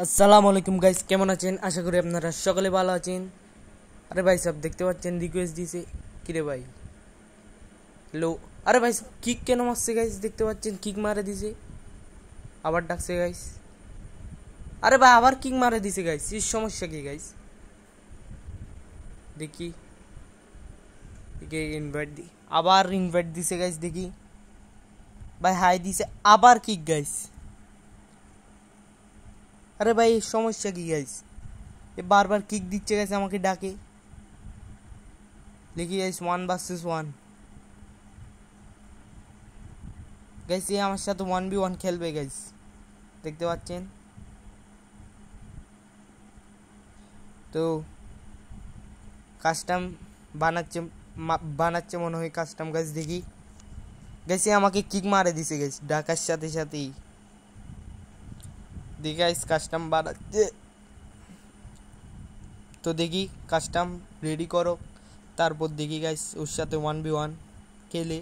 असलामुअलैकुम guys केमन आछेन आशा करी आपनारा सकले भालो आछेन। अरे भाई सब देखते पाच्छेन रिक्वेस्ट दिछे कि रे भाई लो। अरे भाई सब किक केन मारछे गाइस, देखते पाच्छेन किक मारे दिछे, आबार डाकछे गाइस। अरे भाई आबार किक मारे दिछे गाइस, इस समस्या कि गाइस? देखी एके इनवाइट दी, आबार इनवाइट दिछे गाइस। देखी भाई हाई दिछे, आबार किक गाइस। अरे भाई समस्या कि गाइस, ये बार बार किक दिच्छे गाइस, आमाके डाके। देखिए गाइस 1 vs 1 गाइस, ये आमार साथे 1v1 खेलबे गाइस, देखते पाচ্ছেন तो। কাস্টম বানাচ্ছে মনে হয় কাস্টম গাইস। দেখি গাইস ये आमाके किक मारे दिछे गाइस, ডাকার সাথে সাথেই। देखिए गाइस कस्टम बनाते तो, देखी कस्टम रेडी करो, तारपर देखी गाइस ओर साथे 1v1 खेले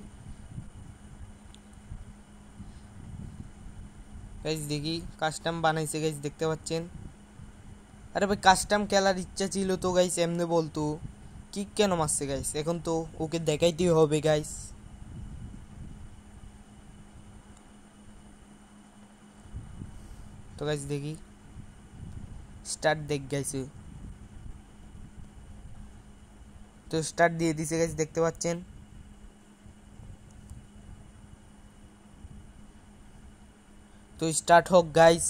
गाइस। देखी कस्टम बनाइछे गाइस, देखते पाच्छेन। अरे भाई कस्टम खेलार इच्छा छिलो तो गाइस एमने बोलतो किक केन मारछे गाइस, एखन तो ओके देखाइतेই হবে गाइस। तो गाइस देखी स्टार्ट, देख गाइस तो स्टार्ट दिए दिछे गाइस, देखते पाচ্ছেন। तो स्टार्ट हो गाइस,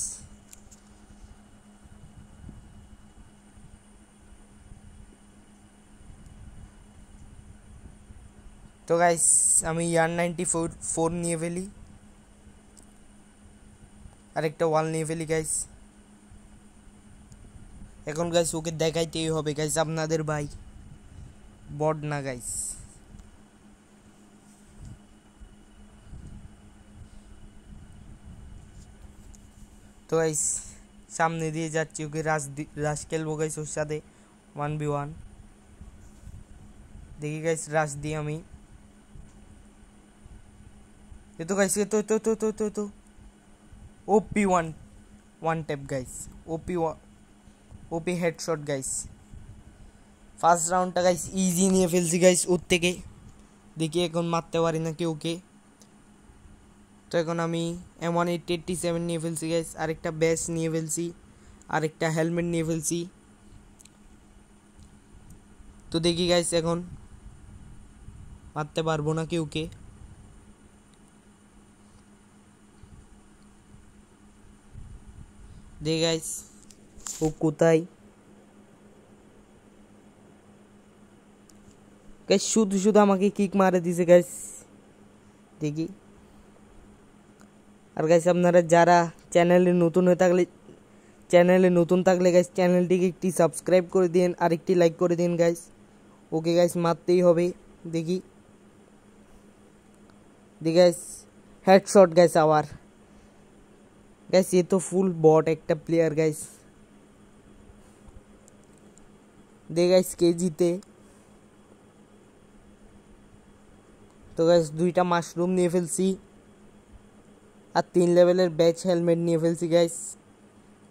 तो गाइस आमी R94 নিয়ে ফেলি, আরেকটা ওয়াল নিয়ে ফেলি গাইস। এখন গাইস ওকে দেখাইতেই হবে গাইস, আপনাদের ভাই বট না গাইস। তো গাইস সামনে দিয়ে যাচ্ছি, ওকে রাশ খেলবো গাইস ওর সাথে 1v1। দেখি গাইস রাশ দিই আমি, এ তো গাইস তো OP1 one tap guys, OP headshot guys। First round ta guys easy niye felchi guys utte ke। Dekhi ekhon marte pari naki oke, to ekhon ami M1887 niye felchi guys, arekta base niye felchi, arekta helmet niye felchi। To dekhi guys ekhon marte parbo naki oke। देख guys वो कोथाय guys, शुद्ध शुद्ध আমাকে kick मारे दिसे guys. देखी और गाइस আপনারা যারা চ্যানেলে নতুন হয়ে থাকলে गाइस চ্যানেলটিকে একটি সাবস্ক্রাইব করে দিন আর একটি লাইক করে দিন गाइस। ওকে गाइस মারতেই হবে। দেখি गाइस হেডশট गाइस, আবার गाइस ये तो फुल बॉट एक प्लेयर गाइस। दे गाइस के जीते तो गाइस दुईटा माशरूम निये फेलसी और 3 लेवल बैच हेलमेट निये फेलसी गाइस।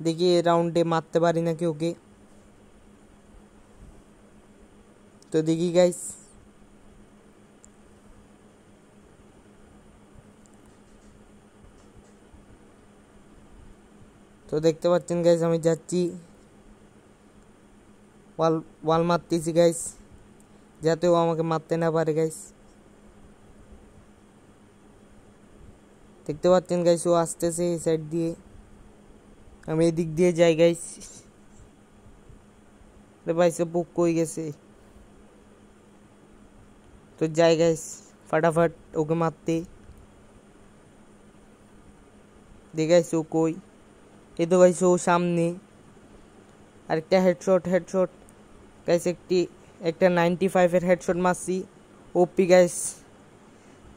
देखिए राउंडे मारते पारी ना कि ओके। तो देखी गाइस तो देखते पाচ্ছেন गाइस আমি যাচ্ছি ওয়াল মারতেছি गाइस, যাতে ও আমাকে মারতে না পারে गाइस। দেখতে পাচ্ছেন गाइस ও আসতেছে এই সাইড দিয়ে, আমি এদিক দিয়ে যাই गाइस। রে ভাই সব বুক কই গেছে, তো যাই गाइस फटाफट ওকে মারতে। দেখে गाइस ও কই, ये तो गाइस वो सामने आरेकटा हेडशॉट गाइस, एक 95 एर हेडशॉट मारसी ओपी गाइस।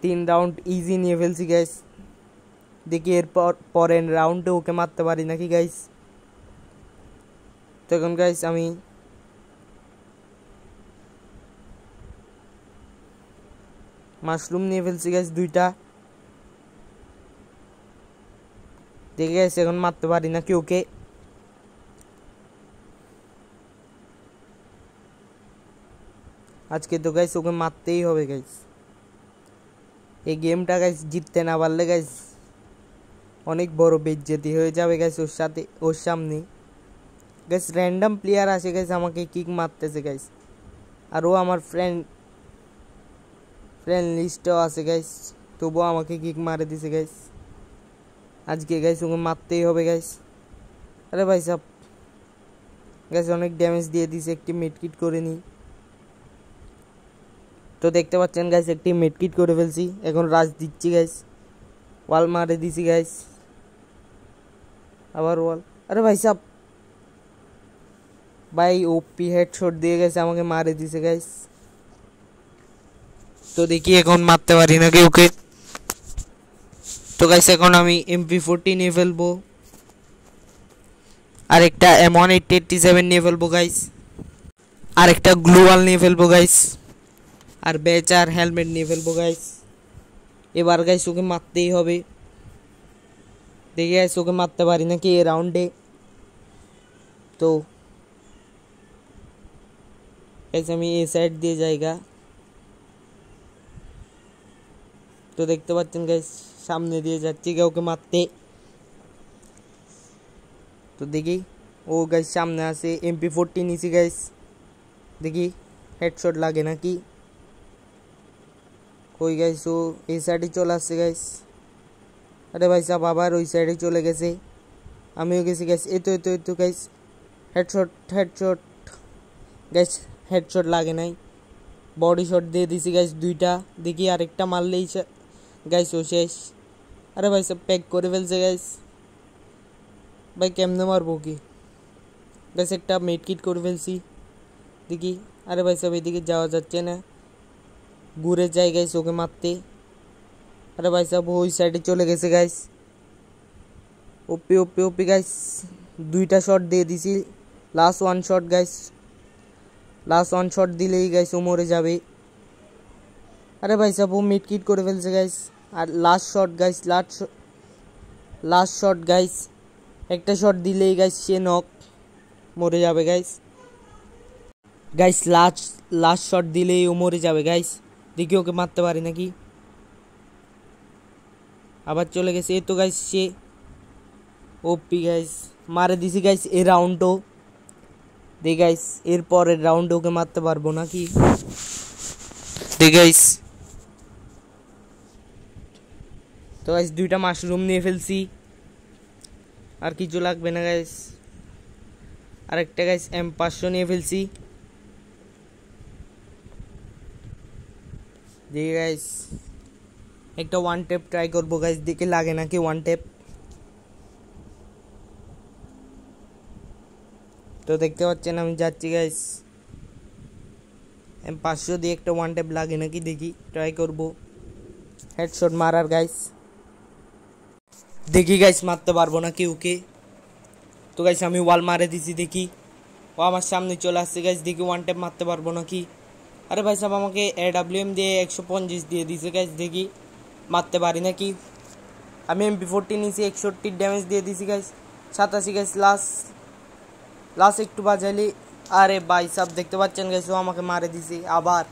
3 राउंड इजी निये फेलसी गाइस। देखिए एर परेर राउंडे ओके मारते पारी नाकि गाइस। तो एखन गाइस आमी माशरूम निये फेलसी गाइस दुईटा। देखे गाइस एखन मारते पारी ना कि ओके। आज के तो गाइस ओके मारते ही होगा गाइस। ये गेमটা गाइस জিততে না পারলে गाइस অনেক বড় বেজ্জতি হয়ে যাবে गाइस। ওর সাথে ওর সামনে गाइस रैंडम প্লেয়ার আসে गाइस আমাকে কিক মারতেছে गाइस। আর ও আমার ফ্রেন্ড লিস্টও আছে गाइस, তবুও আমাকে কিক মারে দিছে गाइस। আজকে गाइस ওকে মারতেই হবে गाइस। अरे भाई साहब गाइस অনেক ড্যামেজ দিয়ে দিছে, একটি মিডকিট করে নি। तो देखते पाच्छेन गाइस एकटी मिडकिट करे फेलछि, एखन राज दिच्छि गाइस। वाल मारे दिछि गाइस, आबार वाल। अरे भाई साहब भाई ओपी हेडशॉट दिए गाइस आमाके मारे दिछे गाइस। तो देखि एखन मारते पारि नाकि ओके। तो गाइस एखन आमि MP40 निये फेलबो आर एकटा M187 निये फेलबो गाइस आर एकटा ग्लू वाल निये फेलबो गाइस और बैच और हेलमेट नहीं फेलबो गाइस। एबार गाइस ओके मारते ही होबे, देखि गाइस ओके मारते पारि ना कि ए राउंडे। तो गाइस आमी ए साइड दिए जाएगा। तो देखते पाच्छेन गाइस सामने दिए जाच्छे गाइस ओके मारते। तो देखि ओ गाइस सामने आसे MP40 नीचे गाइस, देखि हेडशॉट लागे ना कि कोई गाइस। ओ ए साइडे चले आसছে गाइस। अरे भाई साहब आबार ओई साइडे चले गेছে, আমিও গেছি गाइस। এতো गाइस হেডশট गाइस, হেডশট লাগে নাই, বডি শট দিয়ে দিছি गाइस দুইটা। দেখি আরেকটা মারলেই गाइस ও শেষ। अरे भाई साहब প্যাক করে ফেলছে गाइस। ভাই কেমনে মারবো কি गाइस, একটা মিডকিট করে ফেলছি দেখি। আরে ভাই সাহেব এদিকে যাওয়া যাচ্ছে না, घूरे जाए गाइस ओके मारते। अरे भाई साहब वो साइडे चले गेছে गाइस। ओपी गाइस दुईटा शॉट दिए दिसी, last one shot guys. Last one shot दिलेই गाइस ও মরে যাবে। अरे भाई साहब वो मिडकिट করে ফেলছে गाइस। আর last shot guys, last shot guys, একটা শট দিলেই गाइस সে নক, মরে যাবে गाइस। गाइस लास्ट शॉट দিলেই ও মরে যাবে गाइस। देखिए ओके मारते पारी ना कि आबार चले गेছে। ए तो गाइस से ओपी गाइस मारे दिसी गाइस ए राउंडो। दे गाइस एर पर राउंड ओके मारते पारबो ना कि। दे गाइस तो गाइस दुईटा मशरूम নিয়ে ফেলছি, আর কিছু লাগবে না गाइस। আরেকটা गाइस M500 নিয়ে ফেলছি। देखिए गाइस एक वन टैप ट्राई करब गाइस, देखे लागे ना कि वन टैप। तो देखते पाच्छेन आमी जाच्छि गाइस। M500 दिए एक वन टैप लागे ना कि, देखी ट्राई करब हेडशॉट मारार गाइस। देखी गाइस मारते पारबो ना कि ओके। तो गाइस आमी वाल मारे दिछि, देखी ओ आमार सामने चले आसছে गाइस। देखी वन टैप मारते पारबो ना कि। अरे भाई साहब আমাকে AWM দিয়ে 150 দিয়ে দিছে गाइस। দেখি মারতে পারি নাকি। আমি MP40 নিছি, 61 ড্যামেজ দিয়ে দিছি गाइस, 87 गाइस। লাস্ট একটু বাজাইলি। আরে ভাই সাহেব দেখতে পাচ্ছেন गाइस ও আমাকে মারে দিছে আবার।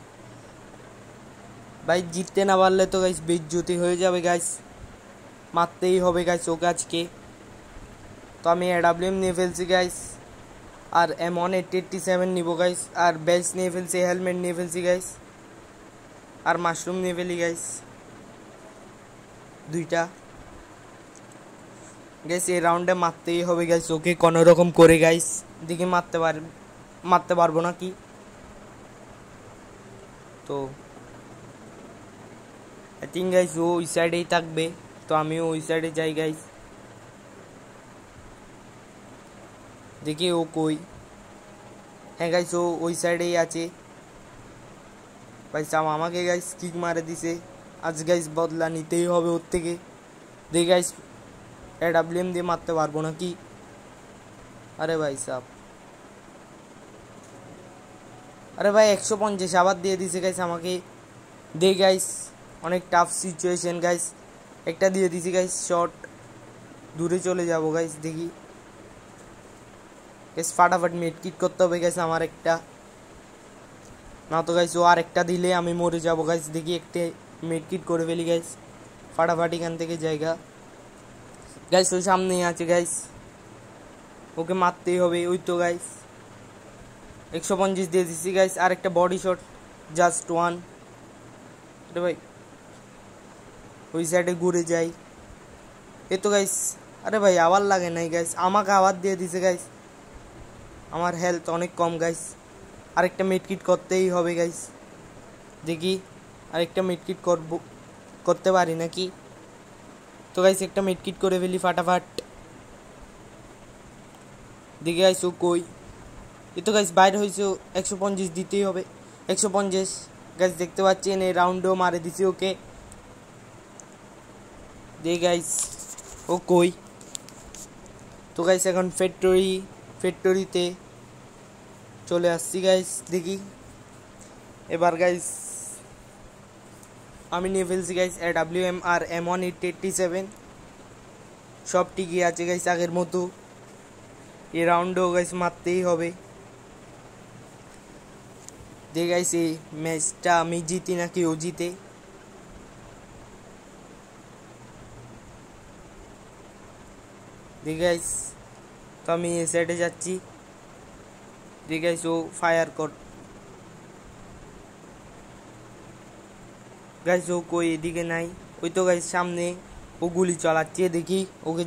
ভাই জিততে না পারলে তো गाइस বেজ্জতি হয়ে যাবে गाइस, মারতেই হবে गाइस ওকে আজকে। তো আমি AWM নিয়ে ফেলছি गाइस और M187 निबो गाइस और बेल्ट नहीं फेल से, हेलमेट नहीं फेल से गाइस और मशरूम नहीं फेली गाइस दुईटा गाइस। ये राउंडे मारते ही होबे गाइस ओके कोनो रकम करे गाइस। देखि मारते पारबो ना कि। तो आई थिंक गाइस वो ओई साइडेই থাকবে, तो आमिও ওই সাইডে যাই गाइस। देखिए वो कोई है गाइस, वो ओई साइडे ही आछे। भाई साहब आमाके गाइस किक मारे दिसे, आज गाइस बदला नितेई होबे ओर थेके। देखि गाइस AWM दिए मारते पारबो ना कि। अरे भाई साहब अरे भाई 150 आबार दिए दिसे गाइस आमाके। दे गाइस अनेक टाफ सिचुएशन गाइस। एकटा दिए दिछि गाइस शॉट, दूरे चले जाबो गाइस। देखि गाइस फटाफट मिडकिट करते होबे गाइस आमार एकटा। ना तो गाइस वो आरेकटा दिले आमी मरे जाबो गाइस। देखि एकटा मेडकिट करे फेली गाइस फाटाफाटी एखान थेके जायगा गाइस। ओई सामनेई आछे गाइस, ओके मारतेई होबे। ओई तो गाइस 150 दिए दिछि गाइस। आरेकटा बडी शट जस्ट वन रे भाई, ओई साइडे घुरे जाई। ए तो गाइस अरे भाई आवार लागे नाई गाइस, आमाके आवार दिए दिछे गाइस। आमार हेल्थ अनेक कम गाइस। आरेकटा मेडकिट करतेई होबे गाइस। देखि आरेकटा मेडकिट करब करते पारी नाकि। तो गाइस एकटा मेडकिट करे फेली फटाफट। देखि गाइस ओ कोई, ए तो गाइस बाहर हइছে। 150 दितेई होबे। 150 गाइस देखते पाচ্ছেন এই রাউন্ডও मारे দিছি। ओके दे गाइस ओ कोई। तो गाइस এখন ফ্যাক্টরিতে চলে আসছি গাইস। দেখি এবার গাইস আমি নিয়ে ফেলছি গাইস AWMR M1887। সব ঠিকই আছে গাইস আগের মতো। এই রাউন্ডও গাইস মারতেই হবে। দে গাইস এই ম্যাচটা আমি জিতি নাকি ও জিতে। देखिए गाइस तो हमें ये सेटे जाची। देखिए गाइस वो फायर कर गाइस। वो कोई एदिके नहीं। वही तो गाइस सामने वो गुली चलाच्छे। देखी ओके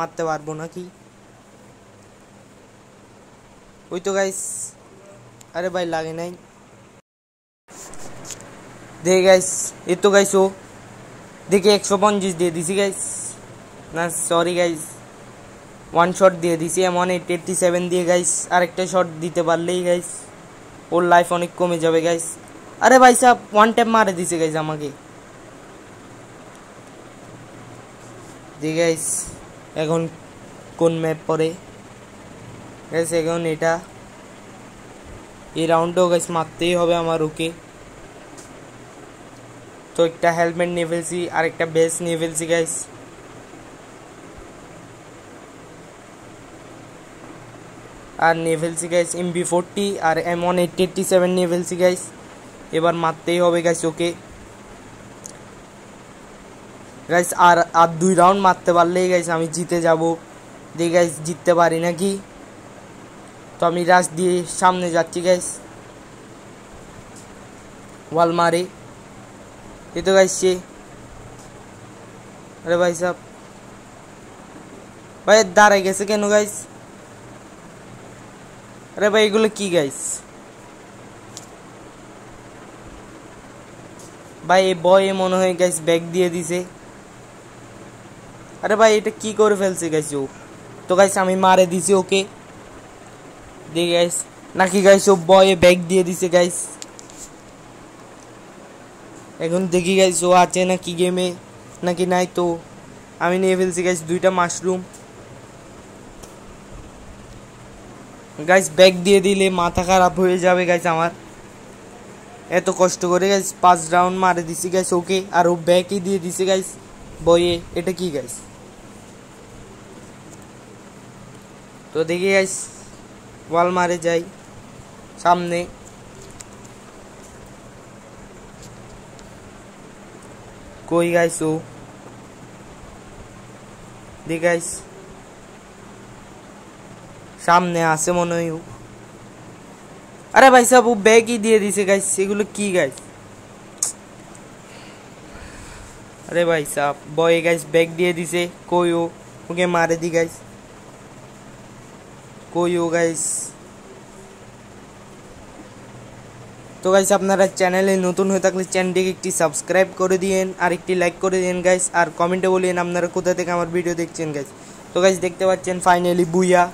मारते पारबो नाकि। वही तो गाइस अरे भाई लागे नहीं। देखिए गाइस ये तो गाइस वो देखिए 125 दिए दिसी गाइस। ना सॉरी गाइस वन शॉट दिए दिसी M1887 दिए गाइस। আরেকটা শট দিতে পারলেই গাইস ওর লাইফ অনেক কমে যাবে গাইস। আরে ভাই সাহেব ওয়ান ট্যাপ মারে দিছে গাইস আমাকে। দি গাইস এখন কোন ম্যাপ পড়ে গাইস? এখন এটা এই রাউন্ডও গাইস মারতেই হবে আমার। ওকে তো একটা হেলমেট নিয়ে ফেলছি, আরেকটা বেস নিয়ে ফেলছি গাইস। আর নেভেলসি গাইস MB40 আর M1887 নেভেলসি গাইস। এবার মারতেই হবে গাইস। ওকে গাইস আর দুই রাউন্ড মারতে পারলেই গাইস আমি জিতে যাব। দেখি গাইস জিততে পারি নাকি। তো আমি রাশ দিয়ে সামনে যাচ্ছি গাইস। ওয়াল মারে এই তো গাইস সে। আরে ভাই সাহেব ভাই দাঁড়ায় গেছে কেন গাইস? अरे भाई एगुलो की गाइस भाई बॉय मन है गाइस बैग दिए दिसे। अरे भाई ये की कर फेलसे गाइस वो। तो गाइस हमें मारे दिसे। ओके दे गाइस ना कि गाइस वो बॉय बैग दिए दिसे गाइस। एखन देखी गाइस वो आछे ना कि गेमे ना कि नाई। तो हमें नहीं फेलसी गाइस दुईटा मशरूम गाइस। बैग दिए दिले माथा खराब हो जाए गाइस आमार। एतो कष्ट करे गाइस 5 राउंड मारे दिसी गाइस। ओके और बैग ही दिए दिसे गाइस बॉये। एटा की गाइस? तो देखिए गाइस वाल मारे जाए सामने। कोई गाइस हो दे गाइस सामने आसे मन ही। अरे भाई साहब वो बैग ही दिए दिसे गाइस। एगुलो की गाइस? अरे भाई साहब बॉय गाइस बैग दिए दिसे। कोई हो ओके मारे दी गाइस। कोई हो गाइस। तो गाइस अपनारा चैनल नतून हो थाकले चैनलटिके एकटी सबस्क्राइब करे दियेन और एकटी लाइक करे दियेन गाइस। और कमेंटे बोलेन आपनारा कोथा थेके आमार भिडियो देखछेन गाइस। तो गाइस देखते पाচ্ছেন फाइनली बुया